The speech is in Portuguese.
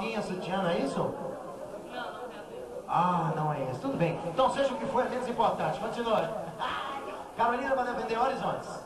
Sim, a sutiana, é isso? Ah, não é isso. Tudo bem. Então, seja o que for, é menos importante. Continua. Carolina vai defender Horizontes.